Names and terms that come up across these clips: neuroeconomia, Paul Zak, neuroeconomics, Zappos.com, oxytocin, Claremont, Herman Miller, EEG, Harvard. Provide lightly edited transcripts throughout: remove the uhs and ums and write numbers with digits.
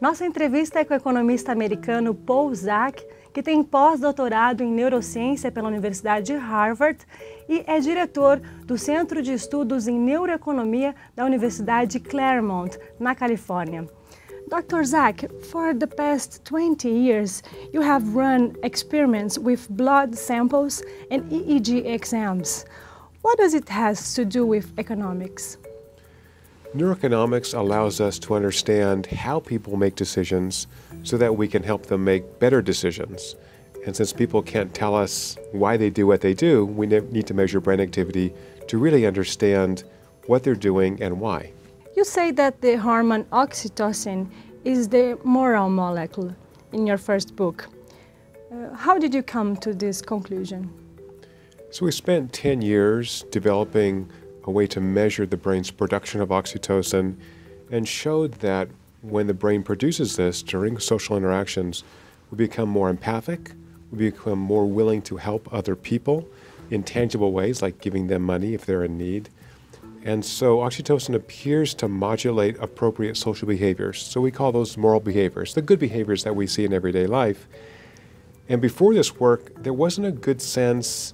Nossa entrevista é com o economista americano Paul Zak, que tem pós-doutorado em neurociência pela Universidade de Harvard e é diretor do Centro de Estudos em Neuroeconomia da Universidade Claremont, na Califórnia. Dr. Zak, for the past 20 years, you have run experiments with blood samples and EEG exams. What does it have to do with economics? Neuroeconomics allows us to understand how people make decisions so that we can help them make better decisions. And since people can't tell us why they do what they do, we need to measure brain activity to really understand what they're doing and why. You say that the hormone oxytocin is the moral molecule in your first book. How did you come to this conclusion? So we spent 10 years developing a way to measure the brain's production of oxytocin and showed that when the brain produces this during social interactions, we become more empathic, we become more willing to help other people in tangible ways, like giving them money if they're in need. And so oxytocin appears to modulate appropriate social behaviors. So we call those moral behaviors, the good behaviors that we see in everyday life. And before this work, there wasn't a good sense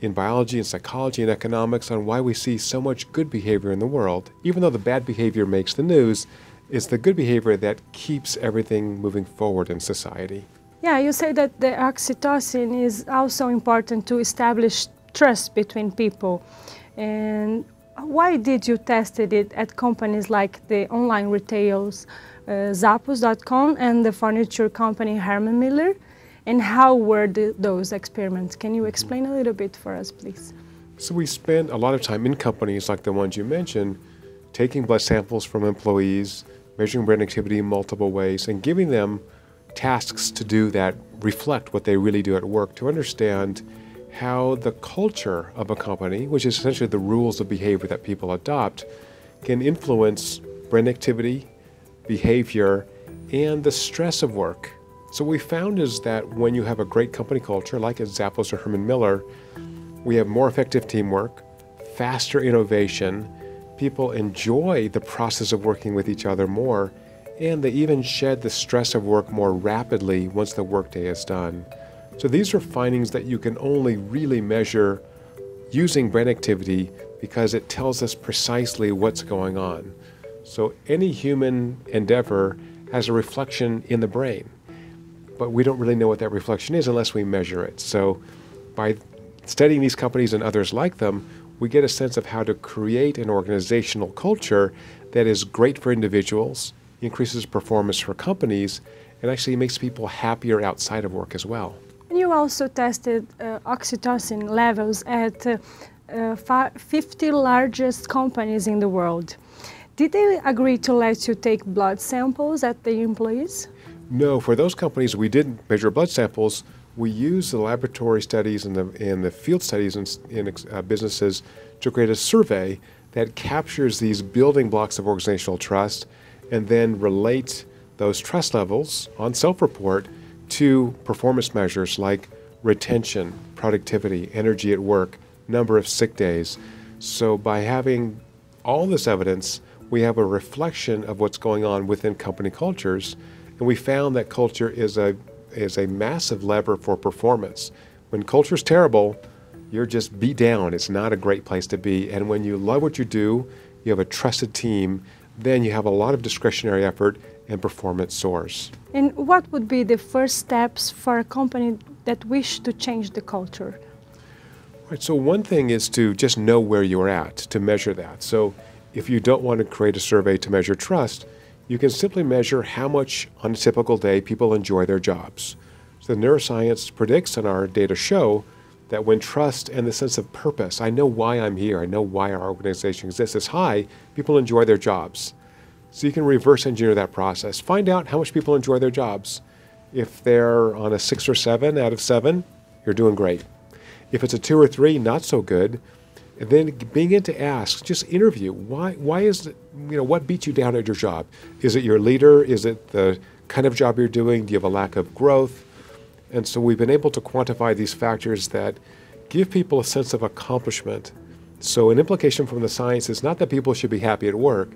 in biology and psychology and economics on why we see so much good behavior in the world. Even though the bad behavior makes the news, it's the good behavior that keeps everything moving forward in society. Yeah, you say that the oxytocin is also important to establish trust between people. And why did you test it at companies like the online retailers Zappos.com and the furniture company Herman Miller? And how were those experiments? Can you explain a little bit for us, please? So we spent a lot of time in companies like the ones you mentioned, taking blood samples from employees, measuring brain activity in multiple ways, and giving them tasks to do that reflect what they really do at work, to understand how the culture of a company, which is essentially the rules of behavior that people adopt, can influence brain activity, behavior, and the stress of work. So what we found is that when you have a great company culture, like at Zappos or Herman Miller, we have more effective teamwork, faster innovation, people enjoy the process of working with each other more, and they even shed the stress of work more rapidly once the workday is done. So these are findings that you can only really measure using brain activity because it tells us precisely what's going on. So any human endeavor has a reflection in the brain, but we don't really know what that reflection is unless we measure it. So by studying these companies and others like them, we get a sense of how to create an organizational culture that is great for individuals, increases performance for companies, and actually makes people happier outside of work as well. And you also tested oxytocin levels at 50 largest companies in the world. Did they agree to let you take blood samples at the employees? No, for those companies, we didn't measure blood samples. We used the laboratory studies and the field studies in businesses to create a survey that captures these building blocks of organizational trust and then relates those trust levels on self-report to performance measures like retention, productivity, energy at work, number of sick days. So by having all this evidence, we have a reflection of what's going on within company cultures. And we found that culture is a massive lever for performance. When culture's terrible, you're just beat down. It's not a great place to be. And when you love what you do, you have a trusted team, then you have a lot of discretionary effort and performance soars. And what would be the first steps for a company that wished to change the culture? Right, so one thing is to just know where you're at, to measure that. So if you don't want to create a survey to measure trust, you can simply measure how much on a typical day people enjoy their jobs. So the neuroscience predicts and our data show that when trust and the sense of purpose, I know why I'm here, I know why our organization exists, is high, people enjoy their jobs. So you can reverse engineer that process. Find out how much people enjoy their jobs. If they're on a 6 or 7 out of 7, you're doing great. If it's a 2 or 3, not so good. And then begin to ask, just interview, why is it, what beat you down at your job? Is it your leader? Is it the kind of job you're doing? Do you have a lack of growth? And so we've been able to quantify these factors that give people a sense of accomplishment. So an implication from the science is not that people should be happy at work,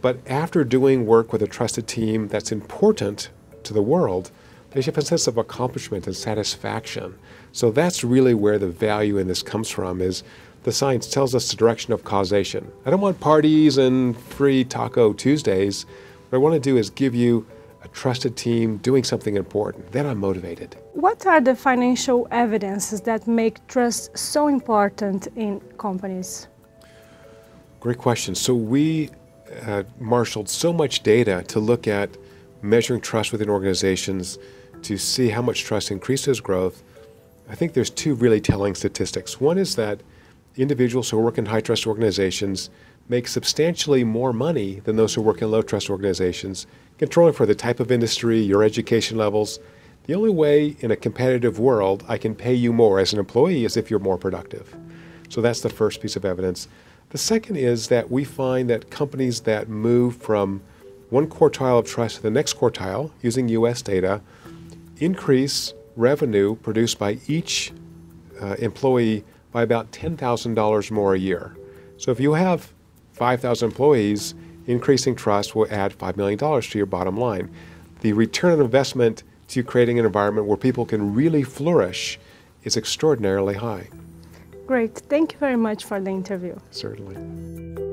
but after doing work with a trusted team that's important to the world, they should have a sense of accomplishment and satisfaction. So that's really where the value in this comes from, is the science tells us the direction of causation. I don't want parties and free Taco Tuesdays. What I want to do is give you a trusted team doing something important. Then I'm motivated. What are the financial evidences that make trust so important in companies? Great question. So we marshaled so much data to look at measuring trust within organizations to see how much trust increases growth. I think there's two really telling statistics. One is that individuals who work in high trust organizations make substantially more money than those who work in low trust organizations, controlling for the type of industry, your education levels. The only way in a competitive world I can pay you more as an employee is if you're more productive. So that's the first piece of evidence. The second is that we find that companies that move from one quartile of trust to the next quartile, using US data, increase revenue produced by each employee by about $10,000 more a year. So if you have 5,000 employees, increasing trust will add $5 million to your bottom line. The return on investment to creating an environment where people can really flourish is extraordinarily high. Great. Thank you very much for the interview. Certainly.